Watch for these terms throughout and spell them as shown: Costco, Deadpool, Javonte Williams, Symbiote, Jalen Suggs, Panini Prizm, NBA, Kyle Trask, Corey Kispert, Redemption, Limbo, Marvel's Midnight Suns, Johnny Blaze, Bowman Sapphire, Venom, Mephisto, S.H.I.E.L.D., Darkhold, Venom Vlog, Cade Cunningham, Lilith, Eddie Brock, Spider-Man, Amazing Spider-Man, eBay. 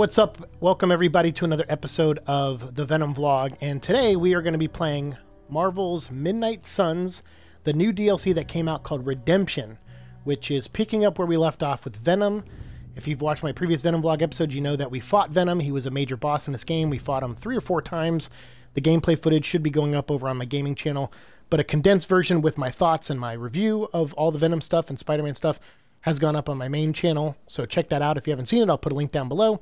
what's up? Welcome everybody to another episode of the Venom Vlog, and today we are going to be playing Marvel's Midnight Suns, the new DLC that came out called Redemption, which is picking up where we left off with Venom. If you've watched my previous Venom Vlog episode, you know that we fought Venom. He was a major boss in this game. We fought him 3 or 4 times. The gameplay footage should be going up over on my gaming channel, but a condensed version with my thoughts and my review of all the Venom stuff and Spider-Man stuff has gone up on my main channel, so check that out if you haven't seen it. I'll put a link down below.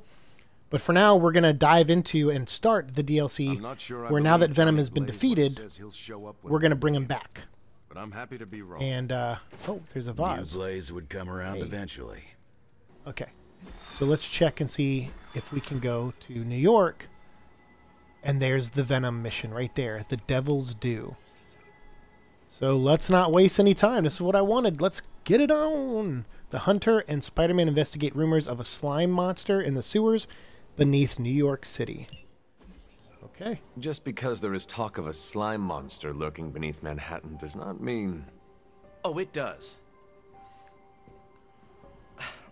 But for now, we're going to dive into and start the DLC, where now that Venom has been defeated, we're going to bring him back. But I'm happy to be wrong. And, oh, there's a vase. Blaze would come around eventually. Okay, so let's check and see if we can go to New York. And there's the Venom mission right there, the Devil's Due. So let's not waste any time. This is what I wanted. Let's get it on. The Hunter and Spider-Man investigate rumors of a slime monster in the sewers beneath New York City. Okay. Just because there is talk of a slime monster lurking beneath Manhattan does not mean... Oh, it does.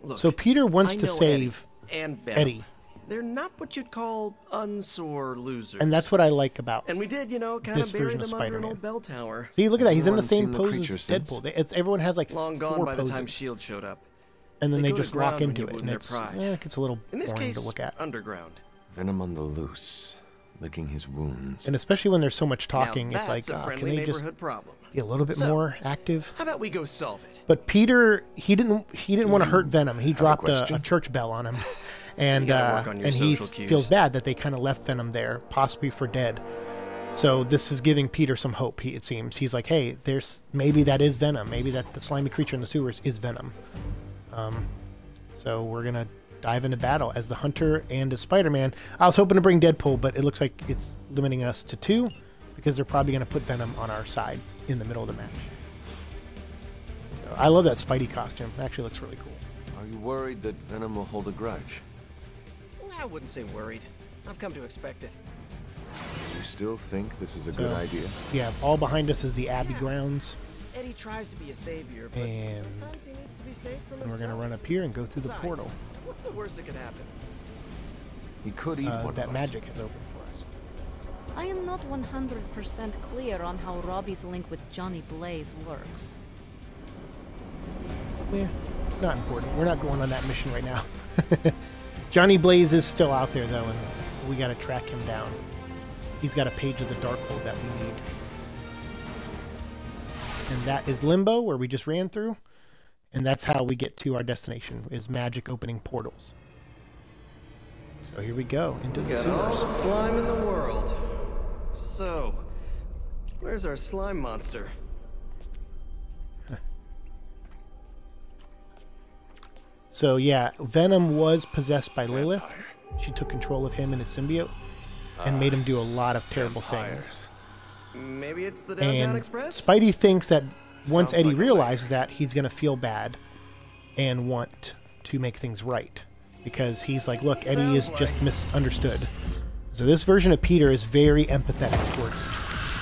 Look, so Peter wants to save Eddie. And Venom. Eddie. They're not what you'd call unsore losers. And that's what I like about this version of Spider-Man. And we did, you know, kind of bury them under an old bell tower. See, look at that. He's in the same pose as Deadpool. Everyone has like 4 poses. Long gone by the time S.H.I.E.L.D. showed up. And then they just rock into it. And it's a little boring to look at. Underground. Venom on the loose, licking his wounds. And especially when there's so much talking, it's like, can they just be a little bit more active? How about we go solve it? But Peter, he didn't want to hurt Venom. He dropped a church bell on him. And he feels bad that they kind of left Venom there, possibly for dead. So this is giving Peter some hope, it seems. He's like, hey, maybe that is Venom. Maybe that the slimy creature in the sewers is Venom. So we're going to dive into battle as the Hunter and as Spider-Man. I was hoping to bring Deadpool, but it looks like it's limiting us to 2 because they're probably going to put Venom on our side in the middle of the match. So I love that Spidey costume. It actually looks really cool. Are you worried that Venom will hold a grudge? I wouldn't say worried. I've come to expect it. You still think this is a good idea? Yeah, all behind us is the Abbey grounds. Eddie tries to be a savior, but sometimes he needs to be saved from himself. And we're going to run up here and go through the portal. What's the worst that could happen? He could eat one of us. That magic is open for us. I am not 100% clear on how Robbie's link with Johnny Blaze works. Yeah, not important. We're not going on that mission right now. Johnny Blaze is still out there, though, and we got to track him down. He's got a page of the Darkhold that we need. And that is Limbo, where we just ran through. And that's how we get to our destination, is magic opening portals. So here we go, into the sewers. All the slime in the world. So, where's our slime monster? So yeah, Venom was possessed by Lilith. She took control of him and his symbiote and made him do a lot of terrible things. Maybe it's the Downtown Express? Spidey thinks that once Eddie realizes that, he's going to feel bad and want to make things right. Because he's like, look, Eddie is just misunderstood. So this version of Peter is very empathetic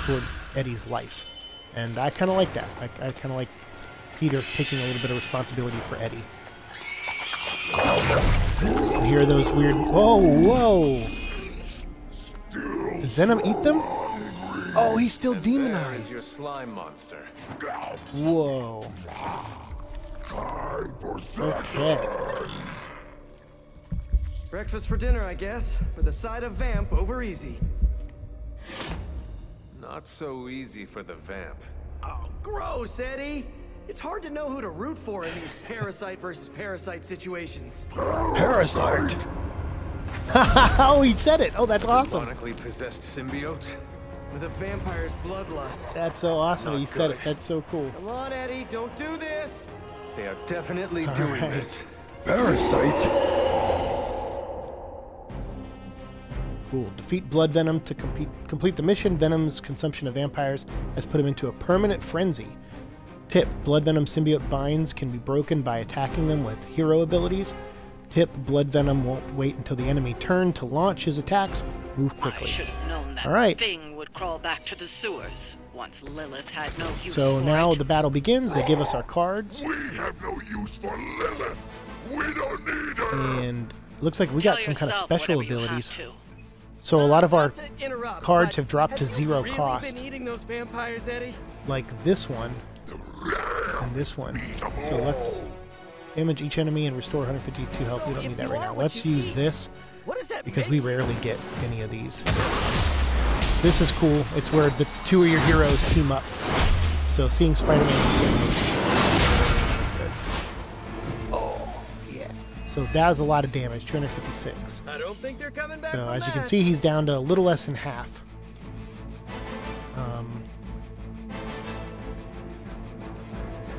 towards Eddie's life. And I kind of like that. I kind of like Peter taking a little bit of responsibility for Eddie. You hear those weird... Whoa, whoa! Does Venom eat them? Oh, he's still demonized. Your slime monster. Whoa. Okay. Breakfast for dinner, I guess, with a side of vamp over easy. Not so easy for the vamp. Oh, gross, Eddie! It's hard to know who to root for in these parasite versus parasite situations. Parasite? Oh, he said it. Oh, that's awesome. Ironically possessed symbiote with a vampire's bloodlust. That's so awesome. Not he good. Said it. That's so cool. Come on, Eddie. Don't do this. They are definitely doing this. Parasite? Cool. Defeat Blood Venom to complete the mission. Venom's consumption of vampires has put him into a permanent frenzy. Tip, Blood Venom symbiote binds can be broken by attacking them with hero abilities. Tip, Blood Venom won't wait until the enemy turn to launch his attacks. Move quickly. I should have known that thing would crawl back to the sewers once Lilith had no use for it. So now the battle begins. They give us our cards. We have no use for Lilith. We don't need her. And looks like we got some kind of special abilities. So a lot of our cards have dropped to zero cost. Like this one and this one. So let's damage each enemy and restore 152 health. We don't need that right now. Let's use this because we rarely get any of these. This is cool. It's where the two of your heroes team up. So seeing Spider-Man. Oh, yeah. So that was a lot of damage, 256. I don't think they're coming back. So as you can see, he's down to a little less than half.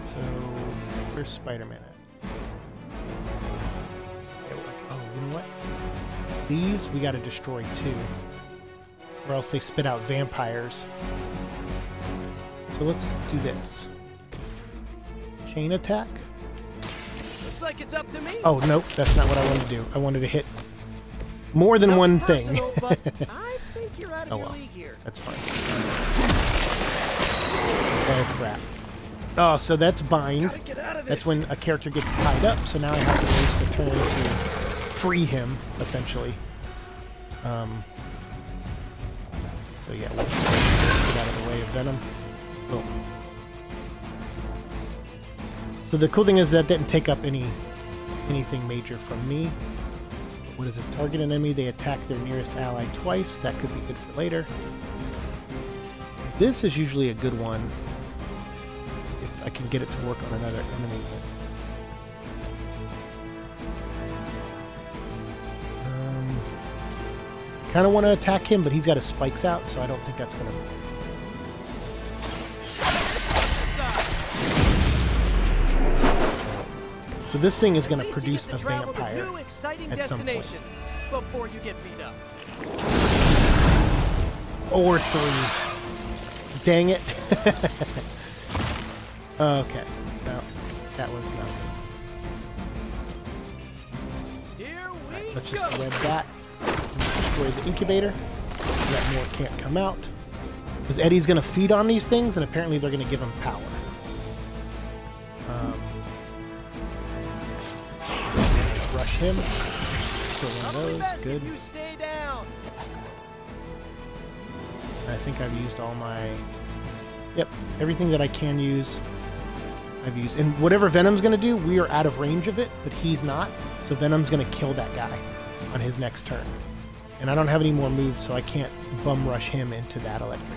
So where's Spider-Man at? Oh, you know what? These we got to destroy too, or else they spit out vampires. So let's do this. Chain attack. Looks like it's up to me. Oh, nope, that's not what I wanted to do. I wanted to hit more than one thing. I think you're out of your league here. That's fine. Oh, crap. Oh, so that's bind. That's when a character gets tied up. So now I have to waste the turn to free him, essentially. So yeah, we'll just get out of the way of Venom. Boom. So the cool thing is that didn't take up anything major from me. What is this? Target an enemy, they attack their nearest ally twice. That could be good for later. This is usually a good one if I can get it to work on another enemy. Kind of want to attack him, but he's got his spikes out, so I don't think that's going to work. So this thing is going to produce a vampire at some point. Before you get beat up. Or three. Dang it. Okay. No, that was nothing. Right, let's just web that. Destroy the incubator. So that more can't come out. Because Eddie's going to feed on these things, and apparently they're going to give him power. Rush him. Kill one of those. Good. I think I've used all my... Yep, everything that I can use, I've used. And whatever Venom's going to do, we are out of range of it, but he's not. So Venom's going to kill that guy on his next turn. And I don't have any more moves, so I can't bum rush him into that electric.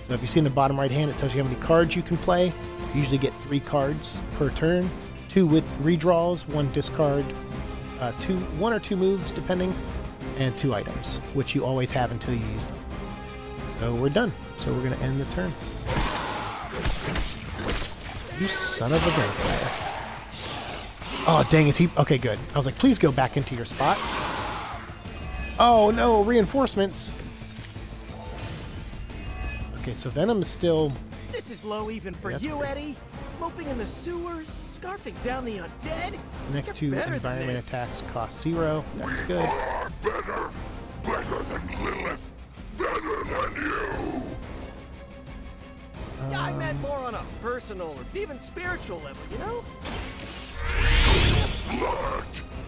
So if you see in the bottom right hand, it tells you how many cards you can play. You usually get 3 cards per turn. 2 with redraws, 1 discard, 1 or 2 moves depending, and 2 items, which you always have until you use them. So we're done. So we're gonna end the turn. You son of a vampire! Oh dang, is he okay? Good. I was like, please go back into your spot. Oh no, reinforcements. Okay, so Venom is still. This is low even for you, Eddie. Moping in the sewers, scarfing down the undead. The next 2 environment attacks cost 0. That's good. Better than Lilith. Better than you. I meant more on a personal or even spiritual level, you know. Your blood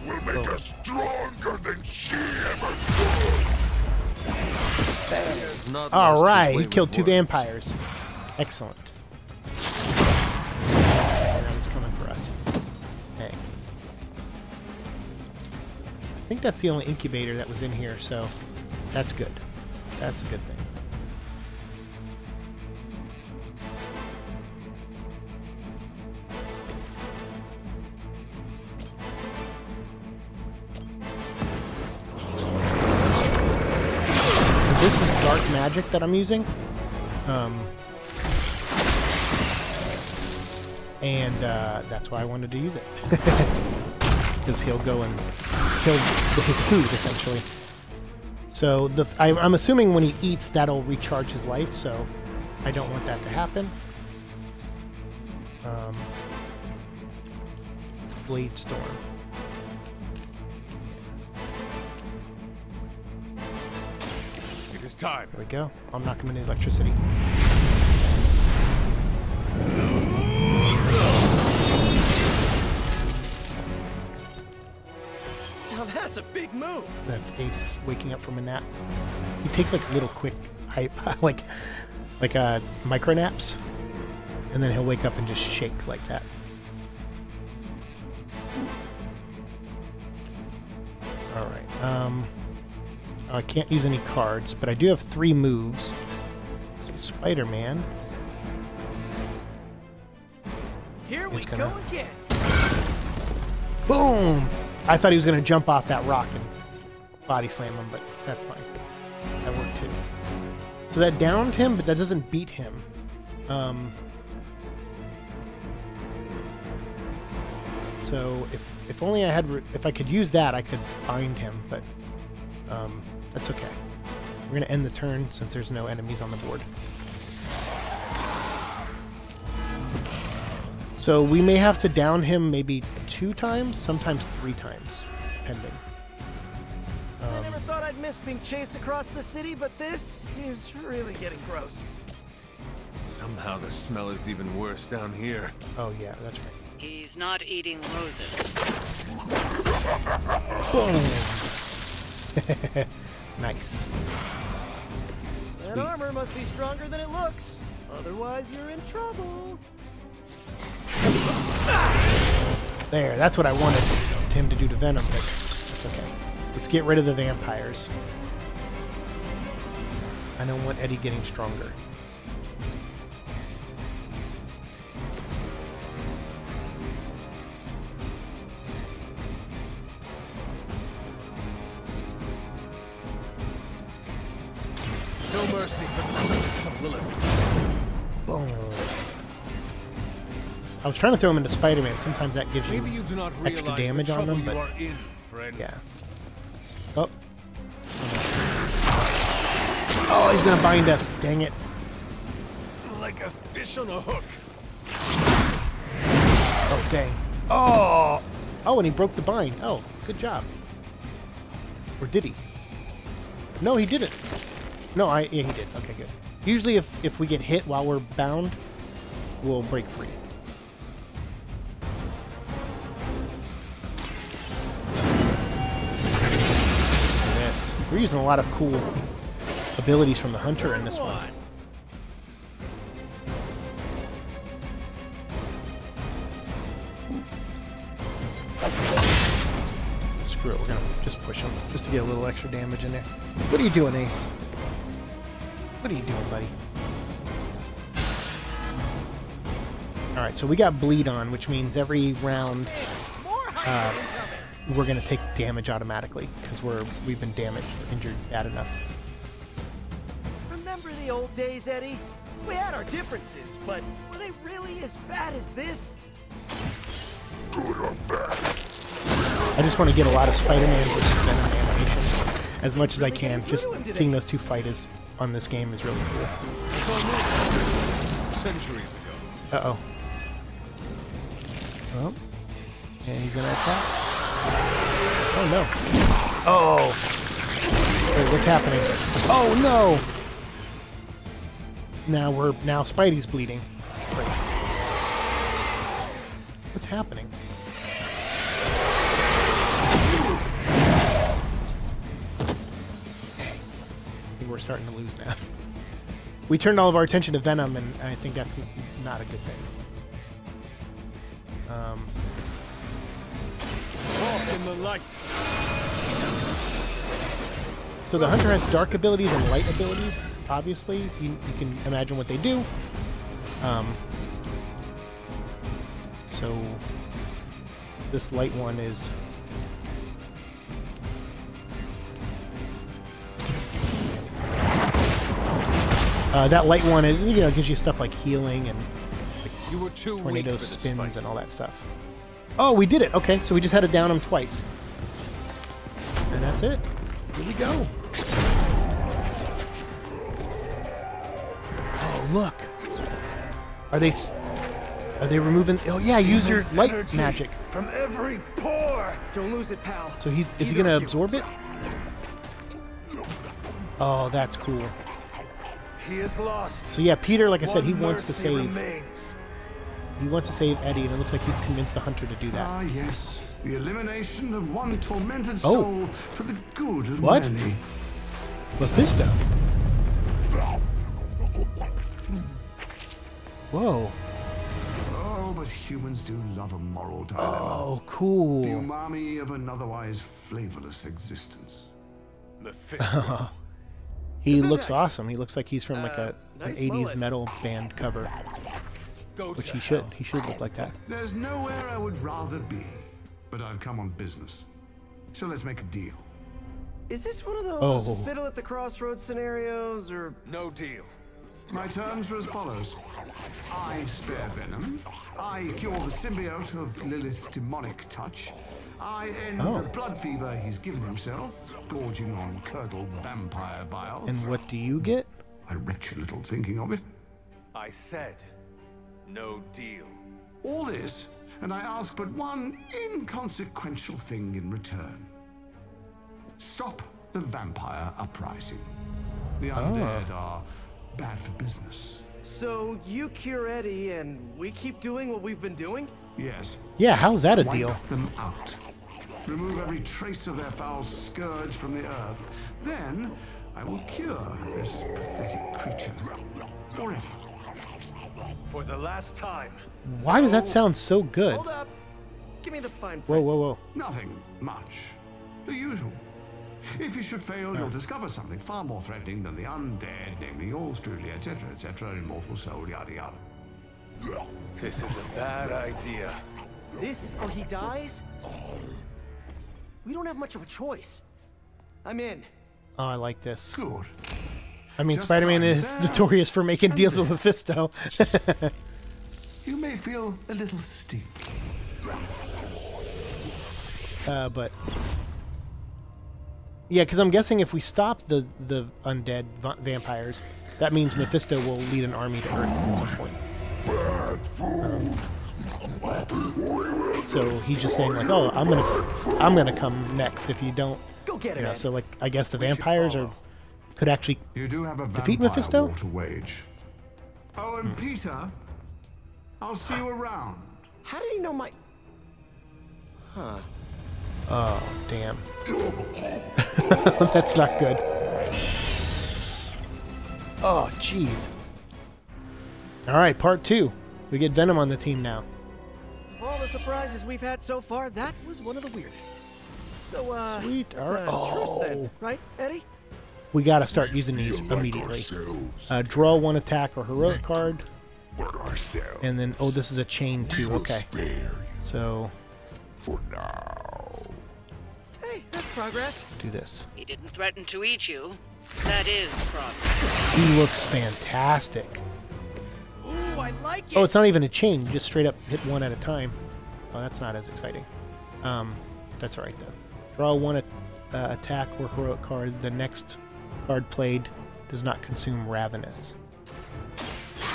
will make us stronger than she ever could. All right, he killed 2 vampires. Excellent. Coming for us. Dang. I think that's the only incubator that was in here, so that's good. That's a good thing. So this is dark magic that I'm using. And that's why I wanted to use it. Because he'll go and kill his food, essentially. So I'm assuming when he eats, that'll recharge his life, so I don't want that to happen. Blade Storm. It is time. There we go. I'll knock him into electricity. Now that's a big move. That's Ace waking up from a nap. He takes like little quick hype, like micro naps, and then he'll wake up and just shake like that. All right. I can't use any cards, but I do have 3 moves. So Spider-Man. Here we go again. Boom! I thought he was gonna jump off that rock and body slam him, but that's fine. That worked too. So that downed him, but that doesn't beat him. So if only I had, if I could use that, I could bind him, but that's okay. We're gonna end the turn since there's no enemies on the board. So we may have to down him maybe 2 times, sometimes 3 times, depending. I never thought I'd miss being chased across the city, but this is really getting gross. Somehow the smell is even worse down here. Oh yeah, that's right. He's not eating roses. Boom! Nice. Sweet. That armor must be stronger than it looks. Otherwise, you're in trouble. There, that's what I wanted him to do to Venom, but that's okay. Let's get rid of the vampires. I don't want Eddie getting stronger. No mercy for the servants of Lilith. Boom. I was trying to throw him into Spider-Man. Sometimes that gives you, extra damage on them, but yeah. Oh. Oh, he's gonna bind us! Dang it! Like a fish on a hook. Oh dang! Oh! Oh, and he broke the bind. Oh, good job. Or did he? No, he didn't. No, yeah, he did. Okay, good. Usually, if we get hit while we're bound, we'll break free. We're using a lot of cool abilities from the Hunter in this one. Screw it, we're gonna just push him, just to get a little extra damage in there. What are you doing, Ace? What are you doing, buddy? Alright, so we got bleed on, which means every round... we're gonna take damage automatically because we've been damaged or injured bad enough. Remember the old days, Eddie? We had our differences, but were they really as bad as this? Good or bad? I just want to get a lot of Spider-Man versus Venom animation as much as I can. Just seeing those two fighters on this game is really cool. Centuries ago. Uh oh. Well, and he's gonna attack. Oh no. Oh. Wait, what's happening? Oh no. Now Spidey's bleeding. Wait. What's happening? Hey. I think we're starting to lose now. We turned all of our attention to Venom, and I think that's not a good thing. In the light. So the Hunter has dark abilities and light abilities. Obviously, you can imagine what they do. So this light one is that light one is, you know, gives you stuff like healing and like tornado spins and all that stuff. Oh, we did it! Okay, so we just had to down him twice. And that's it. Here we go. Oh, look! Are they removing... Oh, yeah, use your light magic. From every pore! Don't lose it, pal. So is he gonna absorb it? Oh, that's cool. He is lost. So yeah, Peter, like I said, he wants to save... He wants to save Eddie, and it looks like he's convinced the Hunter to do that. Ah, yes, The elimination of one tormented soul for the good of many. Mephisto. Whoa. Oh, but humans do love a moral dilemma. Oh, cool. The umami of an otherwise flavorless existence. Mephisto. He looks awesome. He looks like he's from like an 80s metal band cover. Which he should. He should look like that. There's nowhere I would rather be, but I've come on business. So let's make a deal. Is this one of those fiddle at the crossroads scenarios or no deal? My terms are as follows. I spare Venom. I cure the symbiote of Lilith's demonic touch. I end the blood fever he's given himself, gorging on curdled vampire bile. And what do you get? I retch a little thinking of it. I said no deal. All this, and I ask but one inconsequential thing in return. Stop the vampire uprising. The undead are bad for business. So you cure Eddie and we keep doing what we've been doing? Yes. Yeah, how's that a deal? Wipe them out. Remove every trace of their foul scourge from the earth. Then I will cure this pathetic creature forever. For the last time. Why does that sound so good? Hold up. Give me the fine print. Whoa, whoa, whoa. Nothing much. The usual. If you should fail, you'll discover something far more threatening than the undead, namely yours truly, etc., immortal soul, yada yada. This is a bad idea. This or he dies? We don't have much of a choice. I'm in. Oh, I like this. Good. I mean, Spider-Man is notorious for making deals with Mephisto. You may feel a little steep. But yeah, because I'm guessing if we stop the undead vampires, that means Mephisto will lead an army to Earth at some point. Bad food. So he's just saying like, oh, I'm gonna come next if you don't. Go get it. You know, so like, I guess the vampires are. Could actually defeat Mephisto? Oh, and Peter, I'll see you around. How did he know my... Huh. Oh, damn. That's not good. Oh, jeez. Alright, part two. We get Venom on the team now. Of all the surprises we've had so far, that was one of the weirdest. So, sweet. Alright. Truce then, right, Eddie? We gotta start using these immediately. Draw one attack or heroic card, and then this is a chain too. Okay, so for now, hey, that's progress. Do this. He didn't threaten to eat you. That is progress. He looks fantastic. Ooh, I like it. Oh, it's not even a chain. You just straight up hit one at a time. Oh, that's not as exciting. That's all right though. Draw one attack or heroic card. The next card played does not consume Ravenous.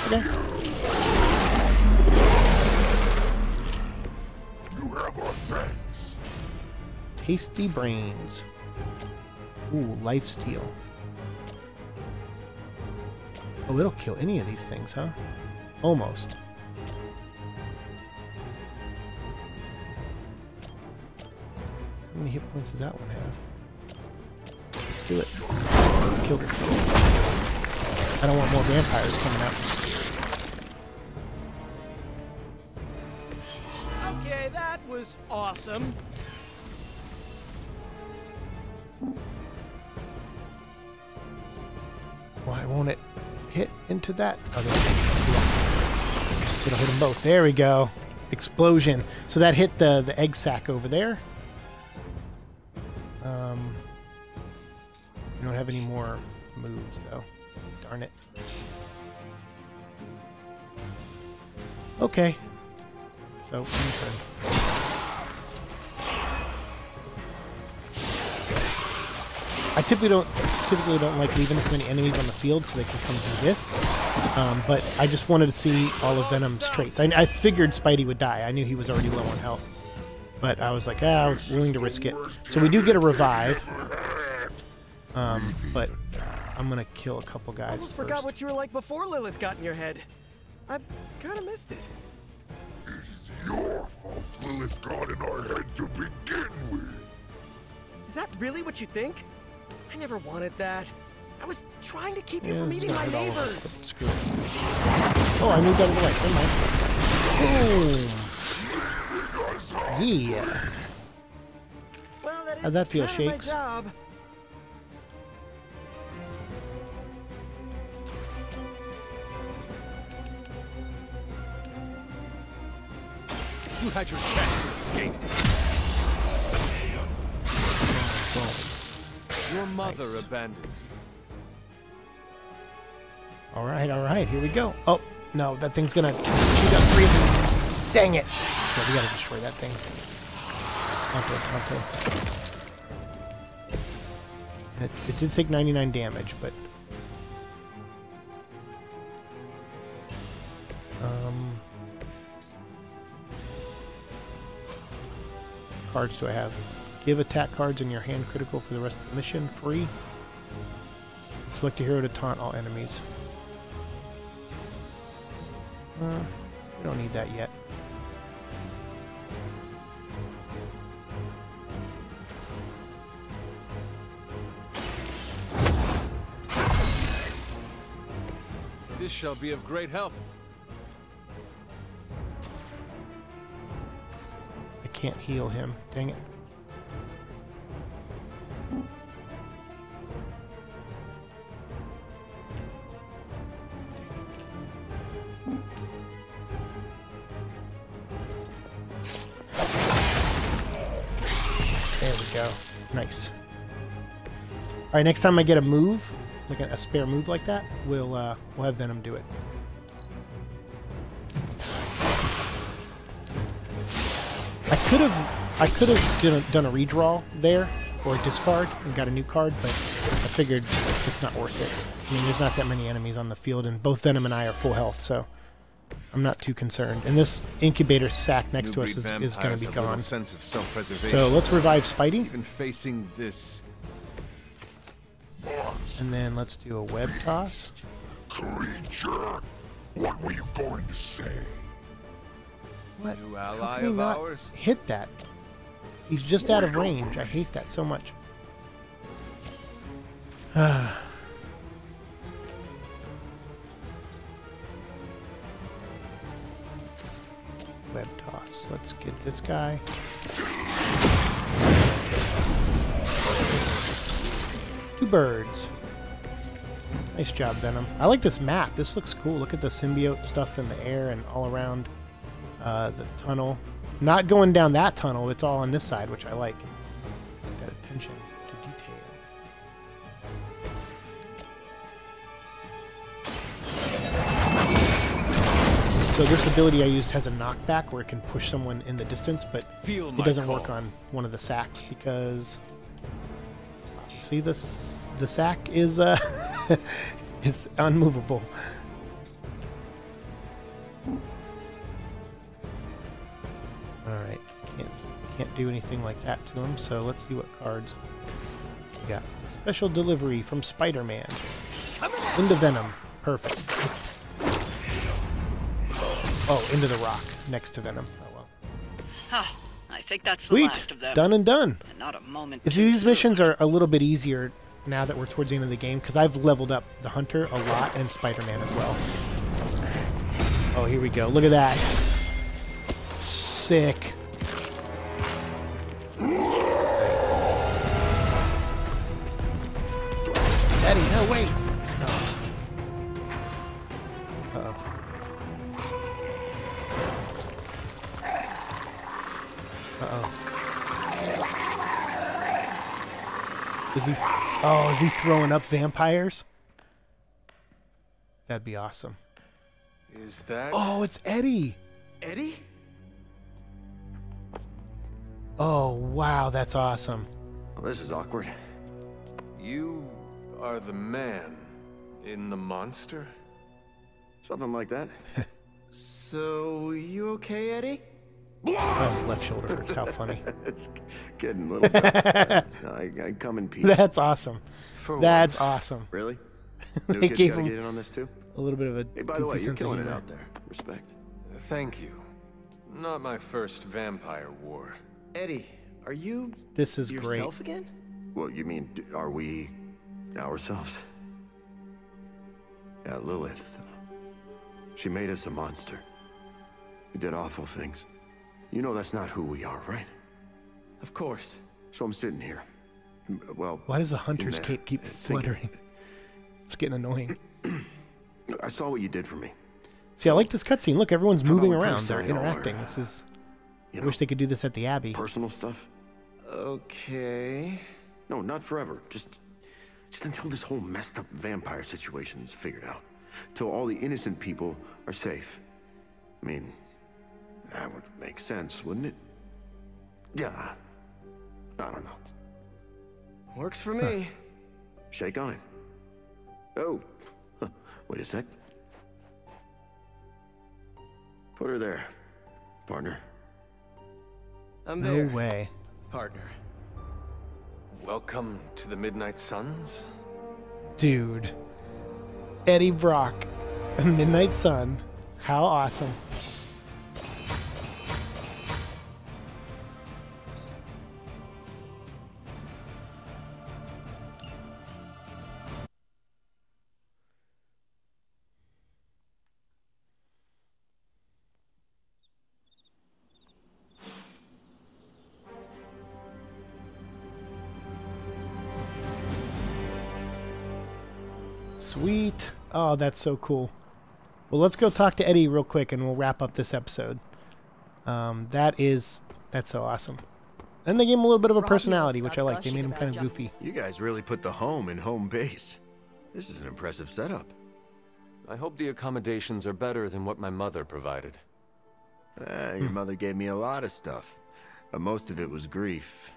Okay. You have our thanks. Tasty Brains. Ooh, Lifesteal. Oh, it'll kill any of these things, huh? Almost. How many hit points does that one have? Let's do it. Let's kill this thing. I don't want more vampires coming out. Okay, that was awesome. Why won't it hit into that other thing? It'll hit them both. There we go. Explosion. So that hit the egg sack over there. We don't have any more moves though. Darn it. Okay. So, I typically don't like leaving this many enemies on the field so they can come do this. But I just wanted to see all of Venom's traits. I figured Spidey would die. I knew he was already low on health. But I was like, I was willing to risk it. So we do get a revive. But I'm gonna kill a couple guys. I almost forgot what you were like before Lilith got in your head. I've kind of missed it. It is your fault. Lilith got in our head to begin with. Is that really what you think? I never wanted that. I was trying to keep you from eating my neighbors. Screw it. Oh, I moved out of the way. Never mind. Oh. Yeah. Well, that is how'd that feel, Shakes? You had your chance to escape. Your mother abandons you. All right, here we go. Oh, no, that thing's gonna shoot up three of them. Dang it! Yeah, we gotta destroy that thing. Tonto. It did take 99 damage, but... cards do I have? Give attack cards in your hand critical for the rest of the mission. Free. Select a hero to taunt all enemies. We don't need that yet. This shall be of great help. Can't heal him. Dang it. There we go. Nice. Alright, next time I get a move, like a spare move like that, we'll have Venom do it. I could have done a redraw there, or a discard, and got a new card, but I figured it's not worth it. I mean, there's not that many enemies on the field, and both Venom and I are full health, so I'm not too concerned. And this incubator sack next to us is going to be gone. So let's revive Spidey. Even facing this. And then let's do a web toss. Creature, what were you going to say? What? New ally of ours? Hit that. He's just out of range. I hate that so much. Web toss. Let's get this guy. Two birds. Nice job, Venom. I like this map. This looks cool. Look at the symbiote stuff in the air and all around. The tunnel. Not going down that tunnel, it's all on this side, which I like. That attention to detail. So this ability I used has a knockback where it can push someone in the distance, but it doesn't work on one of the sacks because... See, the sack is it's unmovable. Alright, can't do anything like that to him, so let's see what cards we got. Special delivery from Spider-Man. Into Venom. Perfect. Oh, into the rock next to Venom. Oh well. Oh, I think that's sweet. The last of them. Done and done. And not a moment these missions are a little bit easier now that we're towards the end of the game, because I've leveled up the Hunter a lot and Spider-Man as well. Oh, here we go. Look at that. Sick. Nice. Daddy, no, wait. Oh. Uh-oh. Is he throwing up vampires? That'd be awesome. Is that... Oh, it's Eddie. Eddie? Oh, wow, that's awesome. Well, this is awkward. You are the man in the monster? Something like that. So, you okay, Eddie? That was left shoulder hurts. How funny. It's getting a little bit. I come in peace. That's awesome. For that's what? Awesome. Really? They gave him get in on this too? A little bit of a... Hey, by the way, you're killing it out there. Respect. Thank you. Not my first vampire war. Eddie, are you this is yourself great. Again? Well, you mean, are we ourselves? Yeah, Lilith. She made us a monster. We did awful things. You know that's not who we are, right? Of course. So I'm sitting here. Well, why does the hunter's cape keep fluttering? It's getting annoying. I saw what you did for me. See, I like this cutscene. Look, everyone's moving around. They're interacting. This is... I wish they could do this at the Abbey. Personal stuff? Okay... No, not forever. Just until this whole messed up vampire situation is figured out. Till all the innocent people are safe. I mean, that would make sense, wouldn't it? Yeah. I don't know. Works for me. Shake on it. Oh. Huh. Wait a sec. Put her there, partner. I'm there. No way. Partner. Welcome to the Midnight Suns. Dude. Eddie Brock. Midnight Sun. How awesome. Sweet. Oh, that's so cool. Well, let's go talk to Eddie real quick and we'll wrap up this episode. That's so awesome. And they gave him a little bit of a personality, which I like. They made him kind of goofy. You guys really put the home in home base. This is an impressive setup. I hope the accommodations are better than what my mother provided. Your mother gave me a lot of stuff, but most of it was grief.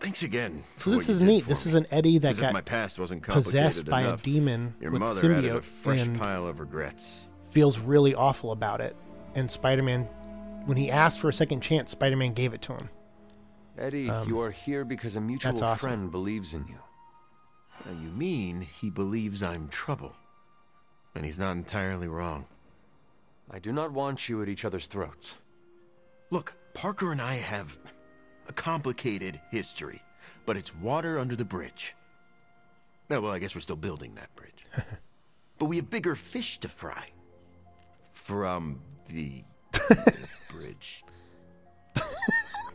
Thanks again. So this is neat. This is an Eddie that got possessed by a demon with symbiote and pile of regrets. Feels really awful about it. And Spider-Man, when he asked for a second chance, Spider-Man gave it to him. Eddie, you are here because a mutual friend believes in you. And you mean he believes I'm trouble. And he's not entirely wrong. I do not want you at each other's throats. Look, Parker and I have... a complicated history, but it's water under the bridge. Oh, well, I guess we're still building that bridge. But we have bigger fish to fry. From the bridge.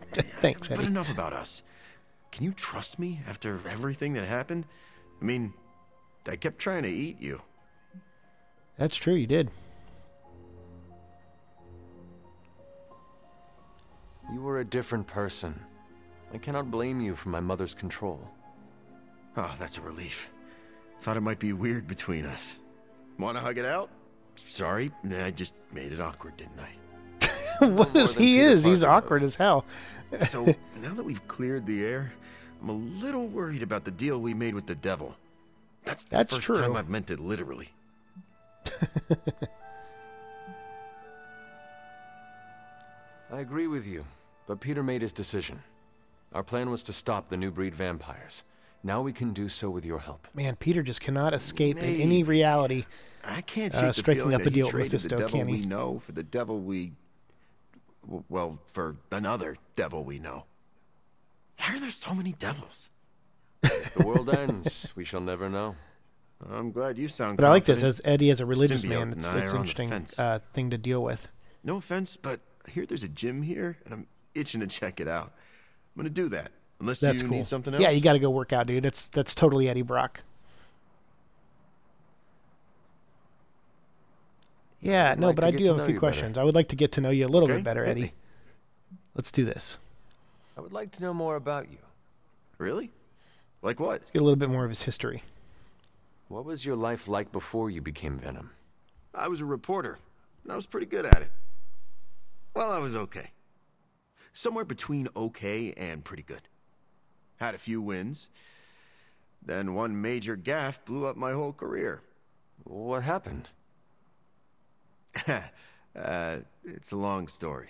Thanks, Eddie. But enough about us. Can you trust me after everything that happened? I mean, I kept trying to eat you. That's true, you did. You were a different person. I cannot blame you for my mother's control. Oh, that's a relief. Thought it might be weird between us. Wanna hug it out? Sorry, nah, I just made it awkward, didn't I? What is he is? He's awkward as hell. So, now that we've cleared the air, I'm a little worried about the deal we made with the devil. That's the first time I've meant it literally. I agree with you. But Peter made his decision. Our plan was to stop the new breed vampires. Now we can do so with your help. Man, Peter just cannot escape in any reality. I can't shake striking up a deal with Mephisto, the devil we know for the devil we... well, for another devil we know. How are there so many devils? If the world ends, we shall never know. I'm glad you sound confident. I like this, as Eddie as a religious man. It's an interesting thing to deal with. No offense, but I hear there's a gym here, and I'm itching to check it out. I'm gonna do that. Unless you need something else. Yeah, you gotta go work out, dude. That's totally Eddie Brock. Yeah, no, but I do have a few questions. I would like to get to know you a little bit better, Eddie. Let's do this. I would like to know more about you. Really? Like what? Let's get a little bit more of his history. What was your life like before you became Venom? I was a reporter, and I was pretty good at it. Well, I was okay. Somewhere between okay and pretty good. Had a few wins. Then one major gaffe blew up my whole career. What happened? It's a long story.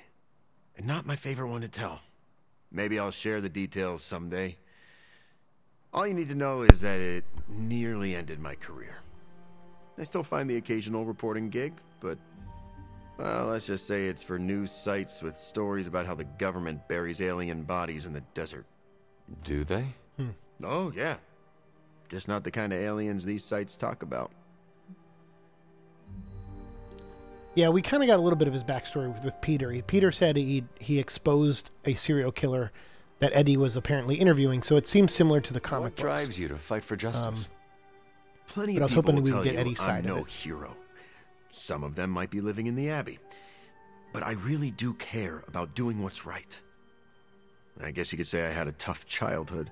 And not my favorite one to tell. Maybe I'll share the details someday. All you need to know is that it nearly ended my career. I still find the occasional reporting gig, but Well, let's just say it's for news sites with stories about how the government buries alien bodies in the desert. Do they? Oh, yeah. Just not the kind of aliens these sites talk about. Yeah, we kind of got a little bit of his backstory with Peter. Peter said he exposed a serial killer that Eddie was apparently interviewing, so it seems similar to the comic books. What drives you to fight for justice? Plenty of people tell you I'm no hero. Some of them might be living in the Abbey. But I really do care about doing what's right. I guess you could say I had a tough childhood.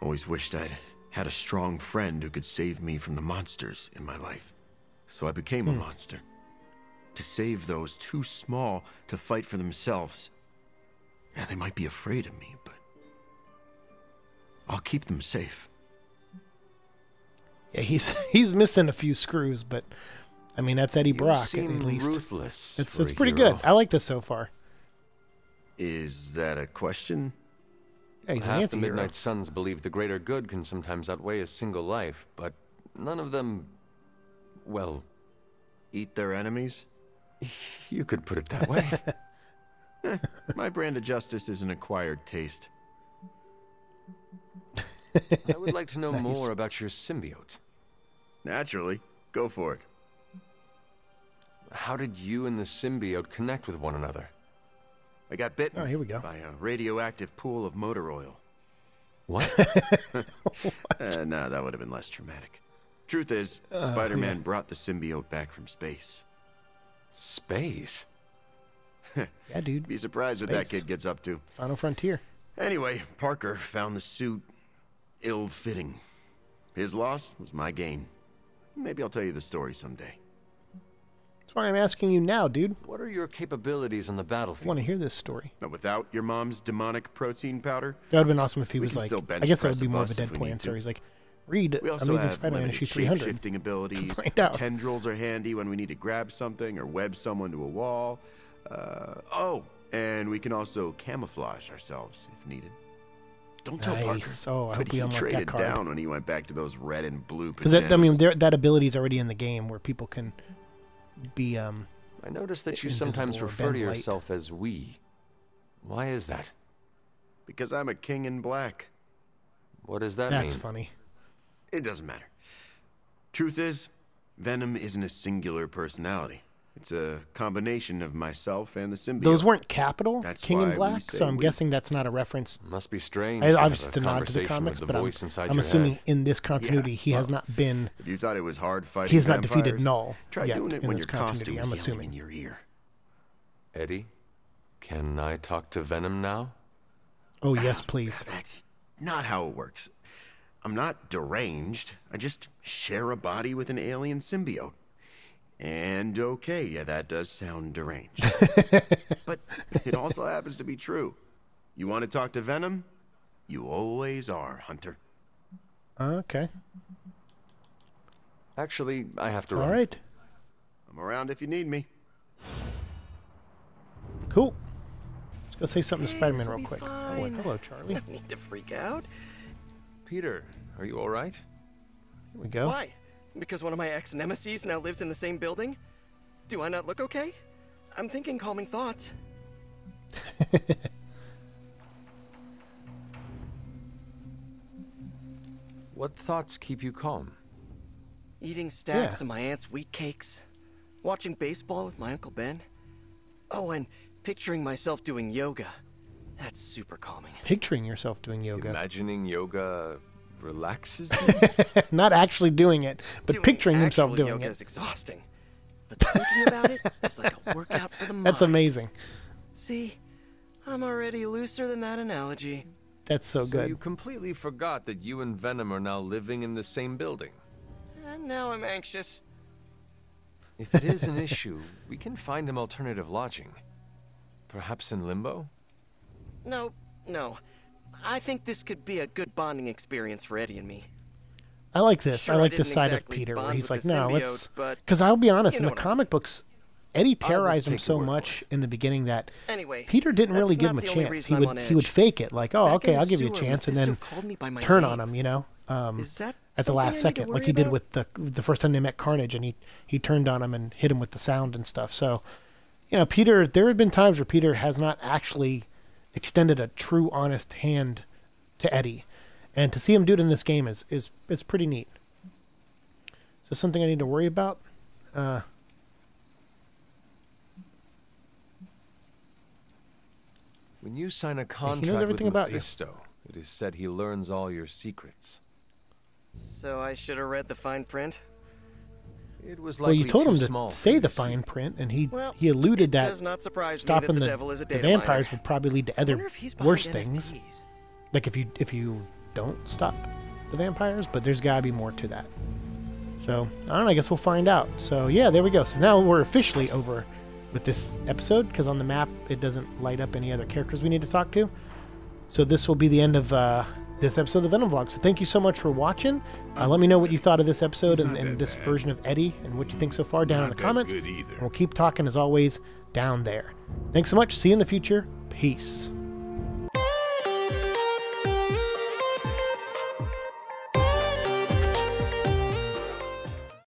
Always wished I'd had a strong friend who could save me from the monsters in my life. So I became a monster. To save those too small to fight for themselves. Yeah, they might be afraid of me, but I'll keep them safe. Yeah, he's missing a few screws, but... I mean, that's Eddie Brock, at least. Ruthless. It's pretty good. I like this so far. Is that a question? Yeah, half the Midnight Suns believe the greater good can sometimes outweigh a single life, but none of them, well... Eat their enemies? You could put it that way. My brand of justice is an acquired taste. I would like to know more about your symbiote. Naturally. Go for it. How did you and the symbiote connect with one another? I got bitten by a radioactive pool of motor oil. What? No, that would have been less traumatic. Truth is, Spider-Man brought the symbiote back from space. Space? Yeah, dude. Be surprised what that kid gets up to. Final Frontier. Anyway, Parker found the suit ill-fitting. His loss was my gain. Maybe I'll tell you the story someday. That's why I'm asking you now, dude. What are your capabilities on the battlefield? I want to hear this story. But without your mom's demonic protein powder? That would have been awesome if he was like, I guess that would be more of a Deadpool answer. He's like, read Amazing Spider-Man issue 300. Shifting abilities. Tendrils are handy when we need to grab something or web someone to a wall. Oh, and we can also camouflage ourselves if needed. Don't tell Parker. Oh, I hope we unlock that card. Down when he went back to those red and blue. Because I mean, that ability is already in the game where people can... be I noticed that you sometimes refer to yourself as we. Why is that? Because I'm a king in black. What does that mean? That's funny. It doesn't matter. Truth is, Venom isn't a singular personality. It's a combination of myself and the symbiote. Those weren't capital, that's king in black, so I'm guessing that's not a reference. Must be strange. I obviously to nod to the comics, but I'm assuming in this continuity he has not been. If you thought it was hard fighting, he's not defeated Null yet in this continuity. I'm assuming. In your ear. Eddie, can I talk to Venom now? Oh yes, please. That's not how it works. I'm not deranged. I just share a body with an alien symbiote. And okay, yeah, that does sound deranged. But it also happens to be true. You want to talk to Venom? You always are, Hunter. Okay. Actually, I have to run. All right. I'm around if you need me. Cool. Let's go say something to Spider-Man real quick. Oh, wait, hello, Charlie. I don't need to freak out. Peter, are you all right? Here we go. Why? Because one of my ex-nemeses now lives in the same building? Do I not look okay? I'm thinking calming thoughts. What thoughts keep you calm? Eating stacks of my aunt's wheat cakes. Watching baseball with my Uncle Ben. Oh, and picturing myself doing yoga. That's super calming. Picturing yourself doing yoga. Imagining yoga... relaxes you? Not actually doing it, but picturing himself doing yoga it. Is exhausting, but thinking about it is like a workout for the mind. That's amazing. See, I'm already looser than that analogy. That's so good. You completely forgot that you and Venom are now living in the same building. And now I'm anxious. If it is an issue, we can find him alternative lodging. Perhaps in Limbo? No, no. I think this could be a good bonding experience for Eddie and me. I like this. Sure, I like the side of Peter where he's like, no, let's... Because I'll be honest, in the comic books, Eddie terrorized him so much in the beginning that Peter didn't really give him a chance. He would fake it, like, oh, okay, I'll give you a chance, and then turn on him, you know? Is that at the last second, like he did with the first time they met Carnage, and he turned on him and hit him with the sound and stuff. So, you know, Peter, there have been times where Peter has not actually extended a true, honest hand to Eddie, and to see him do it in this game is pretty neat. Is this something I need to worry about? When you sign a contract with Mephisto, it is said he learns all your secrets. So I should have read the fine print? It was like, well, you told him to say the fine print, and he alluded that stopping the vampires would probably lead to other worse things. Like if you don't stop the vampires, but there's gotta be more to that. So I don't know, I guess we'll find out. So yeah, there we go. So now we're officially over with this episode, because on the map it doesn't light up any other characters we need to talk to. So this will be the end of this episode of the Venom Vlog. So thank you so much for watching. Let me know what you thought of this episode and this version of Eddie, and what you think so far down in the comments. And we'll keep talking as always down there. Thanks so much. See you in the future. Peace.